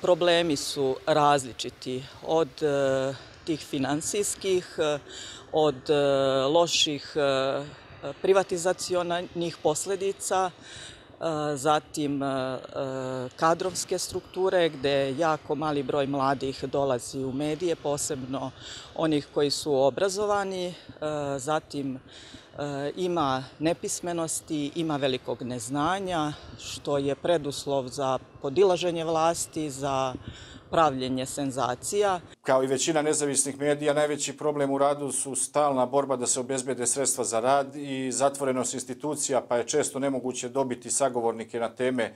Problemi su različiti, od tih finansijskih, od loših privatizacionih posljedica, zatim kadrovske strukture gdje jako mali broj mladih dolazi u medije, posebno onih koji su obrazovani, zatim ima nepismenosti, ima velikog neznanja, što je preduslov za podilaženje vlasti, za pravljenje senzacija. Kao i većina nezavisnih medija, najveći problem u radu su stalna borba da se obezbede sredstva za rad i zatvorenost institucija, pa je često nemoguće dobiti sagovornike na teme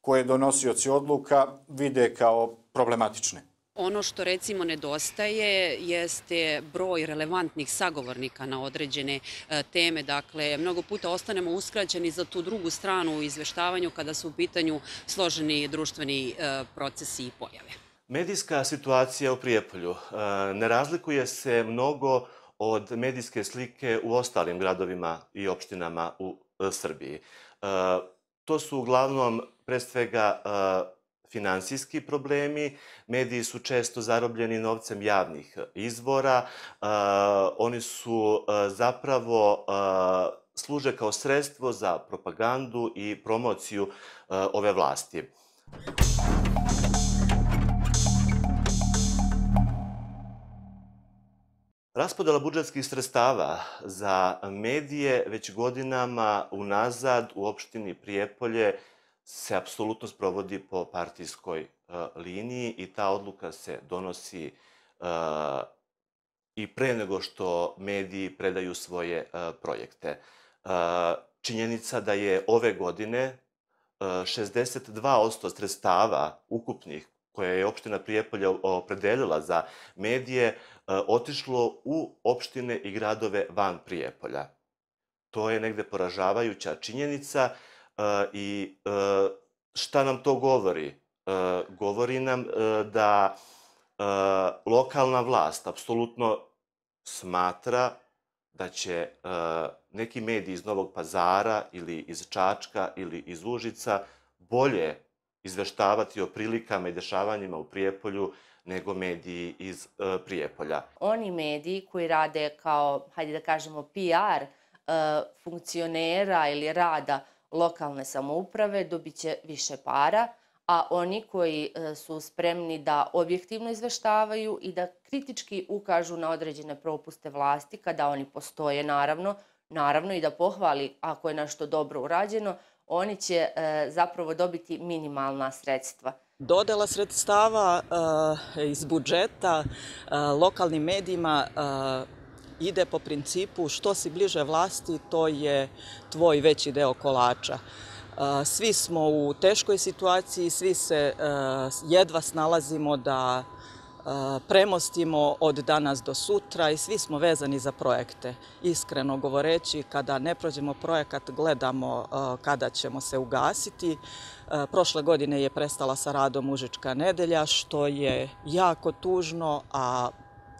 koje donosioci odluka vide kao problematične. Ono što recimo nedostaje jeste broj relevantnih sagovornika na određene teme. Dakle, mnogo puta ostanemo uskraćeni za tu drugu stranu u izveštavanju kada su u pitanju složeni društveni procesi i pojave. Medijska situacija u Prijepolju ne razlikuje se mnogo od medijske slike u ostalim gradovima i opštinama u Srbiji. To su uglavnom pre svega finansijski problemi, mediji su često zarobljeni novcem javnih izvora, oni su zapravo služe kao sredstvo za propagandu i promociju ove vlasti. Raspodela budžetskih sredstava za medije već godinama unazad u opštini Prijepolje se apsolutno sprovodi po partijskoj liniji i ta odluka se donosi i pre nego što mediji predaju svoje projekte. Činjenica da je ove godine 62% sredstava ukupnih koje je opština Prijepolja opredelila za medije otišlo u opštine i gradove van Prijepolja. To je negde poražavajuća činjenica. I šta nam to govori? Govori nam da lokalna vlast apsolutno smatra da će neki mediji iz Novog Pazara ili iz Čačka ili iz Užica bolje izveštavati o prilikama i dešavanjima u Prijepolju nego mediji iz Prijepolja. Oni mediji koji rade kao, hajde da kažemo, PR funkcionera ili rada lokalne samouprave dobit će više para, a oni koji su spremni da objektivno izveštavaju i da kritički ukažu na određene propuste vlasti, kada oni postoje naravno i da pohvali ako je nešto dobro urađeno, oni će zapravo dobiti minimalna sredstva. Dodela sredstava iz budžeta lokalnim medijima ide po principu što si bliže vlasti, to je tvoj veći deo kolača. Svi smo u teškoj situaciji, svi se jedva snalazimo da premostimo od danas do sutra i svi smo vezani za projekte. Iskreno govoreći, kada ne prođemo projekat, gledamo kada ćemo se ugasiti. Prošle godine je prestala sa radom Užička nedelja, što je jako tužno, a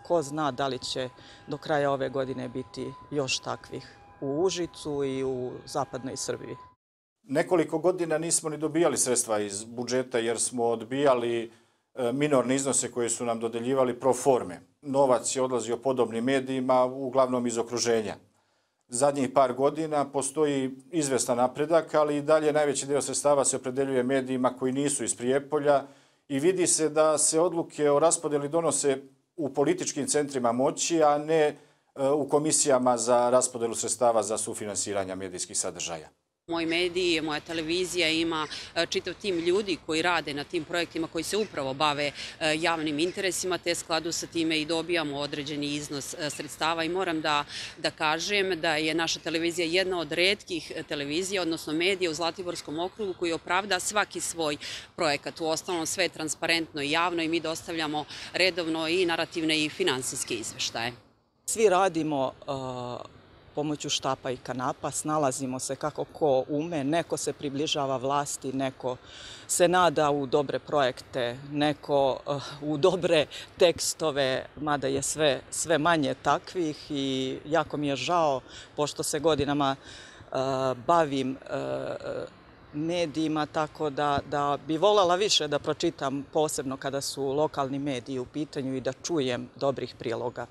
ko zna da li će do kraja ove godine biti još takvih u Užicu i u zapadnoj Srbiji. Nekoliko godina nismo ni dobijali sredstva iz budžeta jer smo odbijali minorne iznose koje su nam dodeljivali pro forme. Novac je odlazio podobnim medijima, uglavnom iz okruženja. Zadnjih par godina postoji izvestan napredak, ali i dalje najveći deo sredstava se opredeljuje medijima koji nisu iz Prijepolja i vidi se da se odluke o raspodeli donose u političkim centrima moći, a ne u komisijama za raspodelu sredstava za sufinansiranje medijskih sadržaja. Moji mediji, moja televizija ima čitav tim ljudi koji rade na tim projektima koji se upravo bave javnim interesima, te skladu sa time i dobijamo određeni iznos sredstava i moram da kažem da je naša televizija jedna od retkih televizija, odnosno medija u Zlatiborskom okrugu koji opravda svaki svoj projekat. U ostalom sve je transparentno i javno i mi dostavljamo redovno i narativne i finansijske izveštaje. Svi radimo pomoću štapa i kanapa, snalazimo se kako ko ume, neko se približava vlasti, neko se nada u dobre projekte, neko u dobre tekstove, mada je sve manje takvih i jako mi je žao, pošto se godinama bavim medijima, tako da bi voljela više da pročitam, posebno kada su lokalni mediji u pitanju, i da čujem dobrih priloga.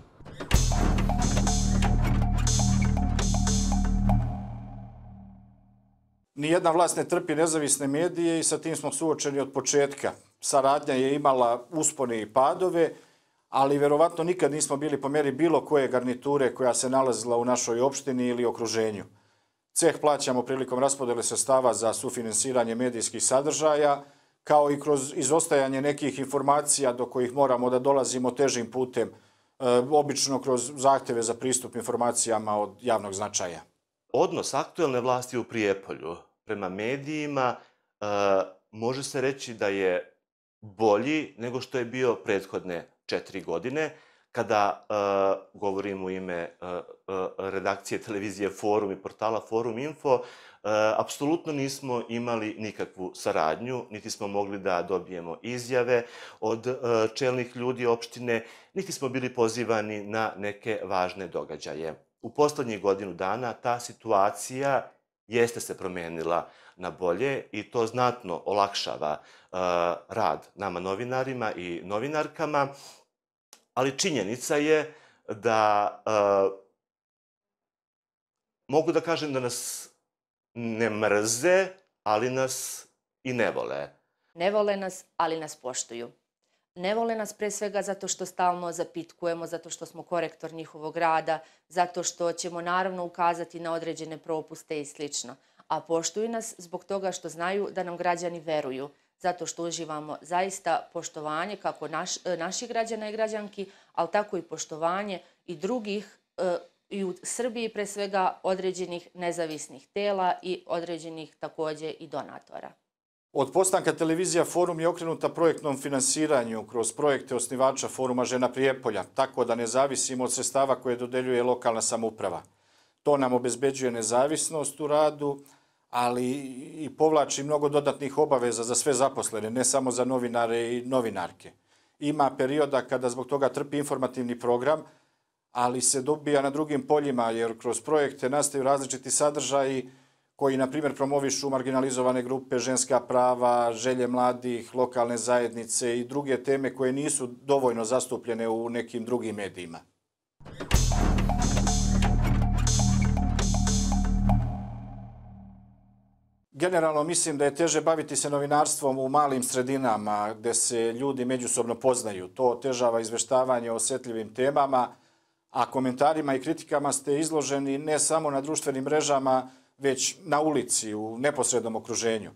Nijedna vlast ne trpi nezavisne medije i sa tim smo suočeni od početka. Saradnja je imala uspone i padove, ali verovatno nikad nismo bili po meri bilo koje garniture koja se nalazila u našoj opštini ili okruženju. Ceh plaćamo prilikom raspodele sredstava za sufinansiranje medijskih sadržaja, kao i kroz izostajanje nekih informacija do kojih moramo da dolazimo težim putem, obično kroz zahteve za pristup informacijama od javnog značaja. Odnos aktuelne vlasti u Prijepolju prema medijima može se reći da je bolji nego što je bio prethodne 4 godine. Kada govorim u ime redakcije televizije Forum i portala Forum Info, apsolutno nismo imali nikakvu saradnju, niti smo mogli da dobijemo izjave od čelnih ljudi opštine, niti smo bili pozivani na neke važne događaje. U poslednjih godinu dana ta situacija jeste se promenila na bolje i to znatno olakšava rad nama novinarima i novinarkama, ali činjenica je da mogu da kažem da nas ne mrze, ali nas i ne vole. Ne vole nas, ali nas poštuju. Ne vole nas pre svega zato što stalno zapitkujemo, zato što smo korektor njihovog rada, zato što ćemo naravno ukazati na određene propuste i slično. A poštuju nas zbog toga što znaju da nam građani veruju, zato što uživamo zaista poštovanje kako naših građana i građanki, ali tako i poštovanje i drugih, i u Srbiji pre svega određenih nezavisnih tela i određenih takođe i donatora. Od postanka televizija Forum je okrenuta projektnom finansiranju kroz projekte osnivača Foruma Žena Prijepolja, tako da ne zavisimo od sredstava koje dodeljuje lokalna samouprava. To nam obezbeđuje nezavisnost u radu, ali i povlači mnogo dodatnih obaveza za sve zaposlene, ne samo za novinare i novinarke. Ima perioda kada zbog toga trpi informativni program, ali se dobija na drugim poljima, jer kroz projekte nastaju različiti sadržaji koji, na primjer, promovišu marginalizovane grupe, ženska prava, želje mladih, lokalne zajednice i druge teme koje nisu dovoljno zastupljene u nekim drugim medijima. Generalno mislim da je teže baviti se novinarstvom u malim sredinama gde se ljudi međusobno poznaju. To otežava izveštavanje o osetljivim temama, a komentarima i kritikama ste izloženi ne samo na društvenim mrežama, već na ulici, u neposrednom okruženju.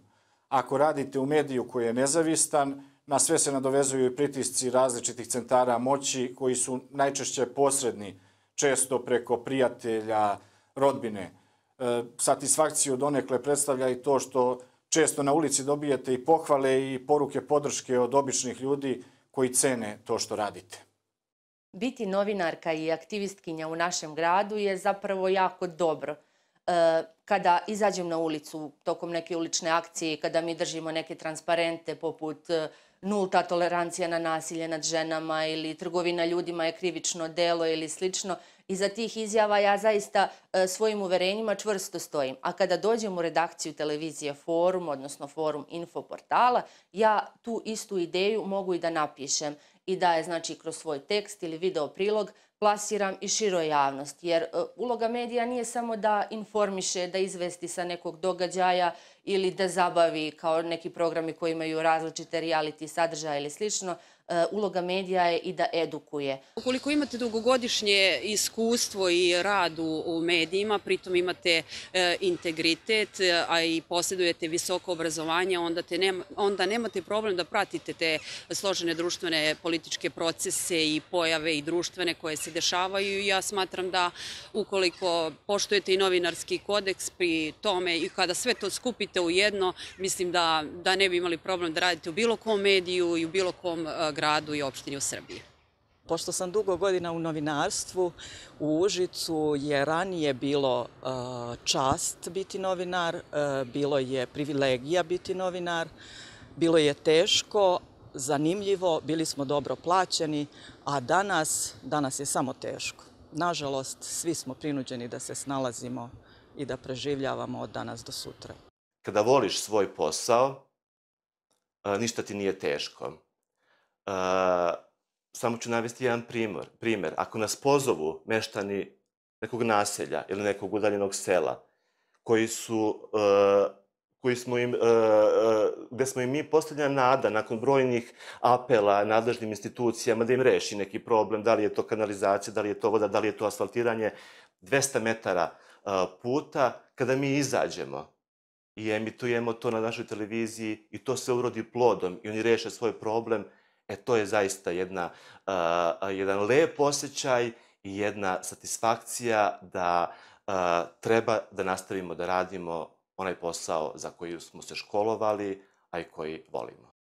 Ako radite u mediju koji je nezavistan, na sve se nadovezuju i pritisci različitih centara moći koji su najčešće posredni, često preko prijatelja, rodbine. Satisfakciju donekle predstavlja i to što često na ulici dobijete i pohvale i poruke podrške od običnih ljudi koji cene to što radite. Biti novinarka i aktivistkinja u našem gradu je zapravo jako dobro. Kada izađem na ulicu tokom neke ulične akcije, kada mi držimo neke transparente poput nulta tolerancija na nasilje nad ženama ili trgovina ljudima je krivično delo ili slično, iza tih izjava ja zaista svojim uverenjima čvrsto stojim. A kada dođem u redakciju televizije Forum, odnosno Forum Info portala, ja tu istu ideju mogu i da napišem i da je, znači, kroz svoj tekst ili video prilog plasiram i široj javnosti, jer uloga medija nije samo da informiše, da izvesti sa nekog događaja ili da zabavi kao neki programi koji imaju različite reality sadržaje ili slično. Uloga medija je i da edukuje. Ukoliko imate dugogodišnje iskustvo i rad u medijima, pritom imate integritet, a i posjedujete visoko obrazovanje, onda nemate problem da pratite te složene društvene političke procese i pojave i društvene koje se dešavaju. Ja smatram da ukoliko poštujete i novinarski kodeks pri tome i kada sve to skupite u jedno, mislim da ne bi imali problem da radite u bilo kom mediju i u bilo kom gradu i opštini u Srbiji. Pošto sam dugo godina u novinarstvu, u Užicu je ranije bilo čast biti novinar, bilo je privilegija biti novinar, bilo je teško, zanimljivo, bili smo dobro plaćeni, a danas je samo teško. Nažalost, svi smo prinuđeni da se snalazimo i da preživljavamo od danas do sutra. kada voliš svoj posao, ništa ti nije teško. Samo ću navesti jedan primjer. Ako nas pozovu meštani nekog naselja ili nekog udaljenog sela, gde smo im mi postavljena nada nakon brojnih apela nadležnim institucijama da im reši neki problem, da li je to kanalizacija, da li je to voda, da li je to asfaltiranje, 200 metara puta, kada mi izađemo i emitujemo to na našoj televiziji i to se urodi plodom i oni reše svoj problem, to je zaista jedan lep osjećaj i jedna satisfakcija da treba da nastavimo da radimo onaj posao za koji smo se školovali, a i koji volimo.